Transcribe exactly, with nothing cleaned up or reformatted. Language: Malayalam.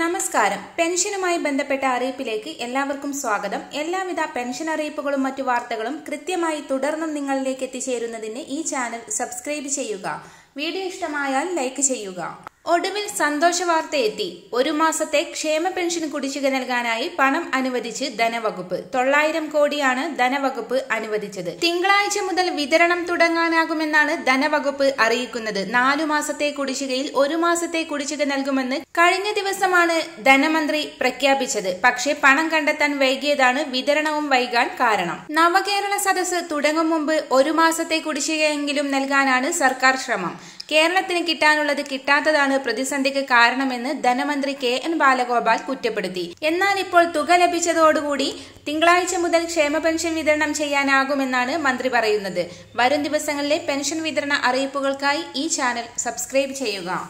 നമസ്കാരം. പെൻഷനുമായി ബന്ധപ്പെട്ട അറിയിപ്പിലേക്ക് എല്ലാവർക്കും സ്വാഗതം. എല്ലാവിധ പെൻഷൻ അറിയിപ്പുകളും മറ്റു വാർത്തകളും കൃത്യമായി തുടർന്നും നിങ്ങളിലേക്ക് എത്തിച്ചേരുന്നതിന് ഈ ചാനൽ സബ്സ്ക്രൈബ് ചെയ്യുക. വീഡിയോ ഇഷ്ടമായാൽ ലൈക്ക് ചെയ്യുക. ഒടുവിൽ സന്തോഷ വാർത്തയെത്തി. ഒരു മാസത്തെ ക്ഷേമ പെൻഷൻ കുടിശ്ശിക നൽകാനായി പണം അനുവദിച്ച് ധനവകുപ്പ്. തൊള്ളായിരം കോടിയാണ് ധനവകുപ്പ് അനുവദിച്ചത്. തിങ്കളാഴ്ച മുതൽ വിതരണം തുടങ്ങാനാകുമെന്നാണ് ധനവകുപ്പ് അറിയിക്കുന്നത്. നാലു മാസത്തെ കുടിശ്ശികയിൽ ഒരു മാസത്തെ കുടിശ്ശിക നൽകുമെന്ന് കഴിഞ്ഞ ദിവസമാണ് ധനമന്ത്രി പ്രഖ്യാപിച്ചത്. പക്ഷേ പണം കണ്ടെത്താൻ വൈകിയതാണ് വിതരണവും വൈകാൻ കാരണം. നവകേരള സദസ് തുടങ്ങും മുമ്പ് ഒരു മാസത്തെ കുടിശ്ശികയെങ്കിലും നൽകാനാണ് സർക്കാർ ശ്രമം. കേരളത്തിന് കിട്ടാനുള്ളത് കിട്ടാത്തതാണ് പ്രതിസന്ധിക്ക് കാരണമെന്ന് ധനമന്ത്രി കെ എൻ ബാലഗോപാൽ കുറ്റപ്പെടുത്തി. എന്നാൽ ഇപ്പോൾ തുക ലഭിച്ചതോടുകൂടി തിങ്കളാഴ്ച മുതൽ ക്ഷേമ പെൻഷൻ വിതരണം ചെയ്യാനാകുമെന്നാണ് മന്ത്രി പറയുന്നത്. വരും ദിവസങ്ങളിലെ പെൻഷൻ വിതരണ അറിയിപ്പുകൾക്കായി ഈ ചാനൽ സബ്സ്ക്രൈബ് ചെയ്യുക.